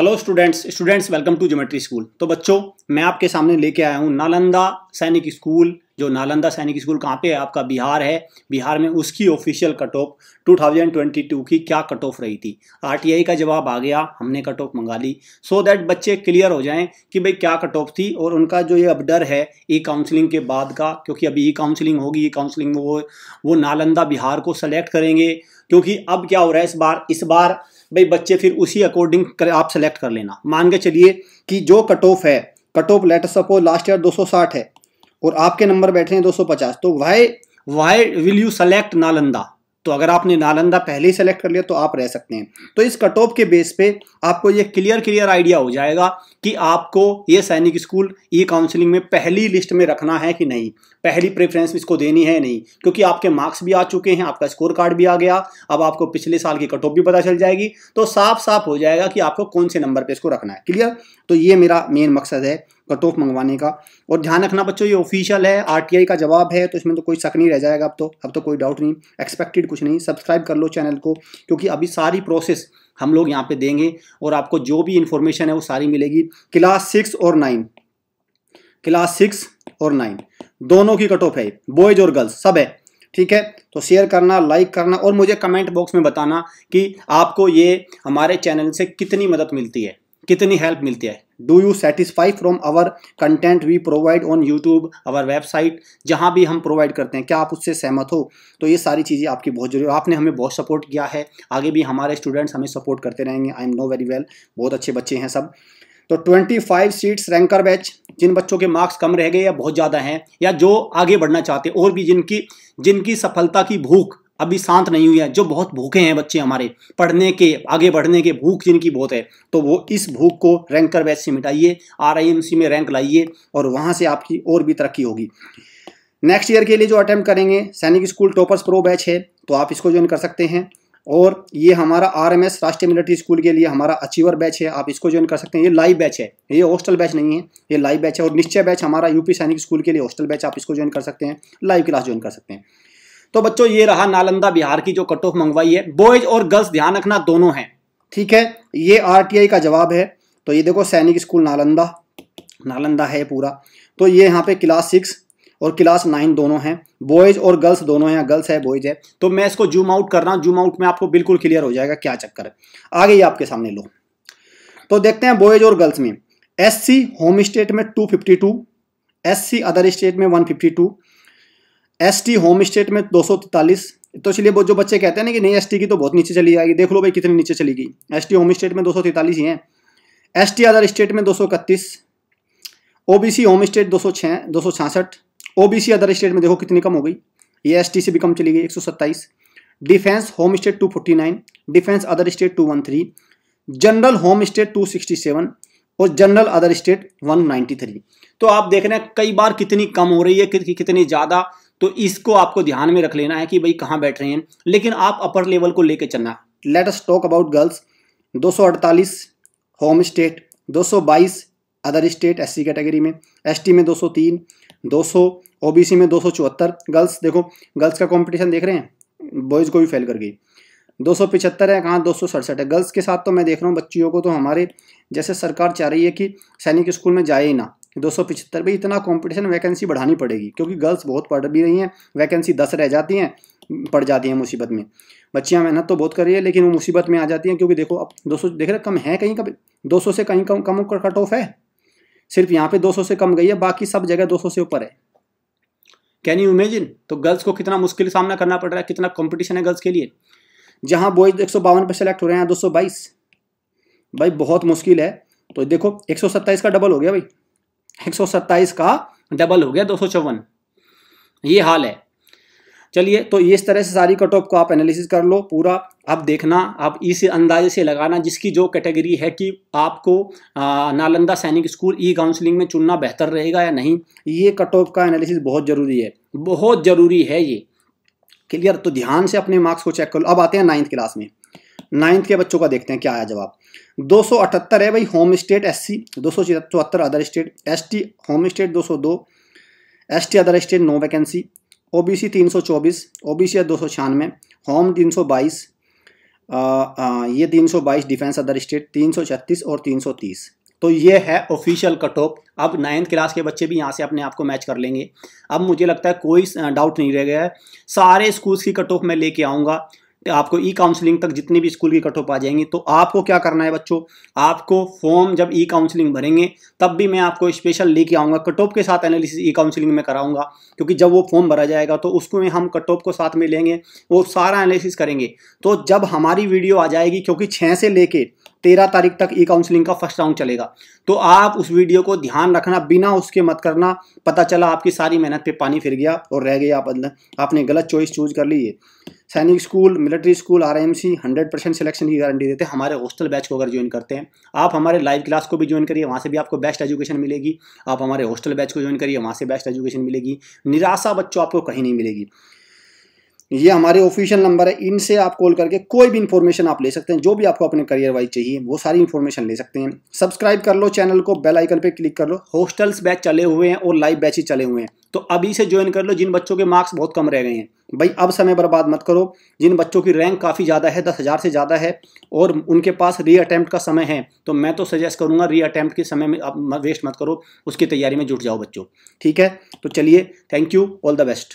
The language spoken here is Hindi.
Hello students welcome to geometry school. तो बच्चों, मैं आपके सामने लेके आया हूँ नालंदा सैनिक स्कूल। जो नालंदा सैनिक स्कूल कहाँ पे है? आपका बिहार है। बिहार में उसकी ऑफिशियल कट ऑफ 2022 की क्या कट ऑफ रही थी, आरटीआई का जवाब आ गया, हमने कट ऑफ मंगा ली। सो दैट बच्चे क्लियर हो जाएं कि भाई क्या कट ऑफ थी, और उनका जो ये अब डर है ई काउंसलिंग के बाद का, क्योंकि अभी ई काउंसलिंग होगी, ई काउंसलिंग में वो नालंदा बिहार को सेलेक्ट करेंगे। क्योंकि अब क्या हो रहा है इस बार भाई बच्चे फिर उसी अकॉर्डिंग आप सेलेक्ट कर लेना। मान के चलिए कि जो कट ऑफ है, cut off let suppose last year 260 है और आपके नंबर बैठे हैं 250, तो why will you select Nalanda. तो अगर आपने नालंदा पहले ही सेलेक्ट कर लिया तो आप रह सकते हैं। तो इस कट ऑफ के बेस पे आपको ये क्लियर आइडिया हो जाएगा कि आपको ये सैनिक स्कूल ई काउंसलिंग में पहली लिस्ट में रखना है कि नहीं, पहली प्रेफरेंस इसको देनी है नहीं, क्योंकि आपके मार्क्स भी आ चुके हैं, आपका स्कोर कार्ड भी आ गया, अब आपको पिछले साल की कट ऑफ भी पता चल जाएगी। तो साफ हो जाएगा कि आपको कौन से नंबर पर इसको रखना है। क्लियर? तो ये मेरा मेन मकसद है कट ऑफ मंगवाने का। और ध्यान रखना बच्चों, ये ऑफिशियल है, आरटीआई का जवाब है, तो इसमें तो कोई शक नहीं रह जाएगा। अब तो कोई डाउट नहीं, एक्सपेक्टेड कुछ नहीं। सब्सक्राइब कर लो चैनल को, क्योंकि अभी सारी प्रोसेस हम लोग यहाँ पे देंगे और आपको जो भी इन्फॉर्मेशन है वो सारी मिलेगी। क्लास 6 और 9 दोनों की कट ऑफ है, बॉयज और गर्ल्स सब है। ठीक है, तो शेयर करना, लाइक करना और मुझे कमेंट बॉक्स में बताना कि आपको ये हमारे चैनल से कितनी मदद मिलती है, कितनी हेल्प मिलती है। Do you satisfy from our content we provide on YouTube, our website, जहाँ भी हम प्रोवाइड करते हैं, क्या आप उससे सहमत हो? तो ये सारी चीज़ें आपकी बहुत जरूरी है। आपने हमें बहुत सपोर्ट किया है, आगे भी हमारे स्टूडेंट्स हमें सपोर्ट करते रहेंगे। I am no very well, बहुत अच्छे बच्चे हैं सब। तो 25 सीट्स रैंकर बैच, जिन बच्चों के मार्क्स कम रह गए या बहुत ज़्यादा हैं, या जो आगे बढ़ना चाहते हैं, और भी जिनकी सफलता की भूख अभी शांत नहीं हुई है, जो बहुत भूखे हैं बच्चे हमारे, पढ़ने के, आगे बढ़ने के भूख जिनकी बहुत है, तो वो इस भूख को रैंकर बैच से मिटाइए, आरआईएमसी में रैंक लाइए और वहाँ से आपकी और भी तरक्की होगी। नेक्स्ट ईयर के लिए जो अटेम्प्ट करेंगे, सैनिक स्कूल टॉपर्स प्रो बैच है, तो आप इसको ज्वाइन कर सकते हैं। और ये हमारा आरएमएस राष्ट्रीय मिलिट्री स्कूल के लिए हमारा अचीवर बैच है, आप इसको ज्वाइन कर सकते हैं। ये लाइव बैच है, ये हॉस्टल बैच नहीं है, ये लाइव बैच है। और निश्चय बैच हमारा यूपी सैनिक स्कूल के लिए हॉस्टल बैच, आप इसको ज्वाइन कर सकते हैं, लाइव क्लास ज्वाइन कर सकते हैं। तो बच्चों, ये रहा नालंदा बिहार की जो कट ऑफ मंगवाई है। बॉयज और गर्ल्स ध्यान रखना दोनों हैं। ठीक है, ये आरटीआई का जवाब है। तो ये देखो सैनिक स्कूल नालंदा है पूरा। तो ये यहाँ पे क्लास 6 और क्लास 9 दोनों हैं, बॉयज और गर्ल्स दोनों हैं, गर्ल्स है बॉयज है। तो मैं इसको जूम आउट कर रहा हूँ, जूम आउट में आपको बिल्कुल क्लियर हो जाएगा क्या चक्कर है। आगे ये आपके सामने लो, तो देखते हैं बॉयज और गर्ल्स में। SC होम स्टेट में 252, SC अदर स्टेट में 152, ST होम स्टेट में 243। तो चलिए, वो जो बच्चे कहते हैं ना कि नहीं ST की तो बहुत नीचे चली जाएगी, देख लो भाई कितनी नीचे चली गई। ST होम स्टेट में 243 ही हैं, ST अदर स्टेट में 231, OBC home state 266, OBC other state में देखो कितनी कम हो गई, ये ST से भी कम चली गई 127, defence home state 249, defence other state 213, general home state 267 और जनरल अदर स्टेट 193। तो आप देख रहे हैं कई बार कितनी कम हो रही है, कितनी ज़्यादा। तो इसको आपको ध्यान में रख लेना है कि भाई कहाँ बैठ रहे हैं, लेकिन आप अपर लेवल को लेके चलना। Let us talk about girls, 248 home state, 222 other state SC category में, ST में 203, 200 OBC में 274। गर्ल्स देखो, गर्ल्स का कंपटीशन देख रहे हैं, बॉयज़ को भी फेल कर गई। 275 है, कहाँ 267 है। गर्ल्स के साथ तो मैं देख रहा हूँ बच्चियों को, तो हमारे जैसे सरकार चाह रही है कि सैनिक स्कूल में जाए ही ना। 275 भी इतना कंपटीशन, वैकेंसी बढ़ानी पड़ेगी, क्योंकि गर्ल्स बहुत पढ़ भी रही हैं, वैकेंसी 10 रह जाती हैं, पड़ जाती हैं मुसीबत में। बच्चियां मेहनत तो बहुत कर रही है, लेकिन वो मुसीबत में आ जाती हैं, क्योंकि देखो अब 200 देख रहे कम है, कहीं कभी 200 से कहीं कम कट ऑफ है, सिर्फ यहाँ पे 200 से कम गई है, बाकी सब जगह 200 से ऊपर है। Can you imagine? तो गर्ल्स को कितना मुश्किल सामना करना पड़ रहा है, कितना कॉम्पिटिशन है गर्ल्स के लिए। जहाँ बॉयज 152 पर सेलेक्ट हो रहे हैं, 222, भाई बहुत मुश्किल है। तो देखो 127 का डबल हो गया, भाई 127 का डबल हो गया 254, ये हाल है। चलिए, तो ये इस तरह से सारी कट ऑफ को आप एनालिसिस कर लो पूरा। आप देखना, आप इस अंदाजे से लगाना जिसकी जो कैटेगरी है कि आपको नालंदा सैनिक स्कूल ई काउंसलिंग में चुनना बेहतर रहेगा या नहीं। ये कट ऑफ का एनालिसिस बहुत ज़रूरी है, बहुत ज़रूरी है ये। क्लियर? तो ध्यान से अपने मार्क्स को चेक कर लो। अब आते हैं 9th क्लास में, 9th के बच्चों का देखते हैं क्या आया जवाब। 278 है भाई home state SC, 274 other state, ST home state 202, ST other state 9 vacancy, OBC 324, OBC 296, home 322, ये 322 डिफेंस अदर स्टेट 336 और 330। तो ये है ऑफिशियल कट ऑफ। अब 9th क्लास के बच्चे भी यहाँ से अपने आप को मैच कर लेंगे। अब मुझे लगता है कोई डाउट नहीं रह गया है। सारे स्कूल्स की कट ऑफ मैं लेके आऊँगा, आपको ई काउंसलिंग तक जितनी भी स्कूल की कट ऑफ आ जाएंगी। तो आपको क्या करना है बच्चों, आपको फॉर्म जब ई काउंसलिंग भरेंगे तब भी मैं आपको स्पेशल लेके आऊँगा, कट ऑफ के साथ एनालिसिस ई काउंसलिंग में कराऊंगा, क्योंकि जब वो फॉर्म भरा जाएगा तो उसको हम कट ऑफ को साथ में लेंगे, वो सारा एनालिसिस करेंगे। तो जब हमारी वीडियो आ जाएगी, क्योंकि 6 से लेके 13 तारीख तक ई काउंसलिंग का फर्स्ट राउंड चलेगा, तो आप उस वीडियो को ध्यान रखना, बिना उसके मत करना। पता चला आपकी सारी मेहनत पे पानी फिर गया और रह गया, आपने गलत चॉइस चूज कर ली है। सैनिक school, military school, RIMC 100% selection की गारंटी देते हैं। हमारे हॉस्टल बैच को अगर ज्वाइन करते हैं आप, हमारे लाइव क्लास को भी ज्वाइन करिए, वहाँ से भी आपको बेस्ट एजुकेशन मिलेगी। आप हमारे हॉस्टल बैच को ज्वाइन करिए, वहाँ से बेस्ट एजुकेशन मिलेगी। निराशा बच्चों आपको कहीं नहीं मिलेगी। ये हमारे ऑफिशियल नंबर है, इनसे आप कॉल करके कोई भी इन्फॉर्मेशन आप ले सकते हैं, जो भी आपको अपने करियर वाइज चाहिए वो सारी इन्फॉर्मेशन ले सकते हैं। सब्सक्राइब कर लो चैनल को, बेल आइकन पे क्लिक कर लो। हॉस्टल्स बैच चले हुए हैं और लाइव बैच ही चले हुए हैं, तो अभी से ज्वाइन कर लो। जिन बच्चों के मार्क्स बहुत कम रह गए हैं भाई, अब समय बर्बाद मत करो। जिन बच्चों की रैंक काफ़ी ज़्यादा है, 10,000 से ज़्यादा है, और उनके पास री अटैम्प्ट का समय है, तो मैं तो सजेस्ट करूँगा री अटैम्प्ट के समय में आप वेस्ट मत करो, उसकी तैयारी में जुट जाओ बच्चों। ठीक है, तो चलिए, thank you, all the best.